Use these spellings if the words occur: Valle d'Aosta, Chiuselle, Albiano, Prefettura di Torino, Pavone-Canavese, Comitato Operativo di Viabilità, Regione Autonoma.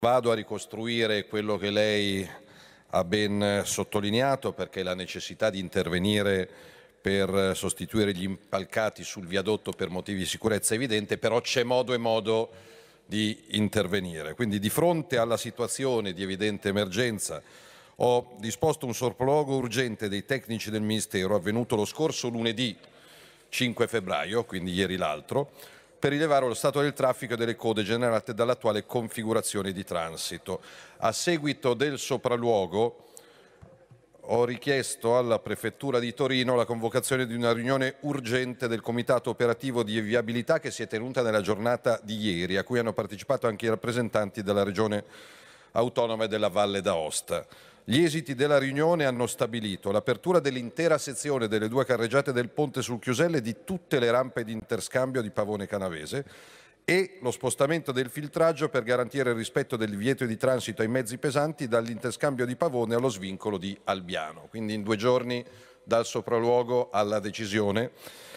Vado a ricostruire quello che lei ha ben sottolineato, perché la necessità di intervenire per sostituire gli impalcati sul viadotto per motivi di sicurezza è evidente, però c'è modo e modo di intervenire. Quindi di fronte alla situazione di evidente emergenza ho disposto un sopralluogo urgente dei tecnici del Ministero avvenuto lo scorso lunedì 5 febbraio, quindi ieri l'altro, per rilevare lo stato del traffico e delle code generate dall'attuale configurazione di transito. A seguito del sopralluogo ho richiesto alla Prefettura di Torino la convocazione di una riunione urgente del Comitato Operativo di Viabilità che si è tenuta nella giornata di ieri, a cui hanno partecipato anche i rappresentanti della Regione Autonoma e della Valle d'Aosta. Gli esiti della riunione hanno stabilito l'apertura dell'intera sezione delle due carreggiate del ponte sul Chiuselle e di tutte le rampe di interscambio di Pavone-Canavese e lo spostamento del filtraggio per garantire il rispetto del divieto di transito ai mezzi pesanti dall'interscambio di Pavone allo svincolo di Albiano. Quindi in 2 giorni dal sopralluogo alla decisione.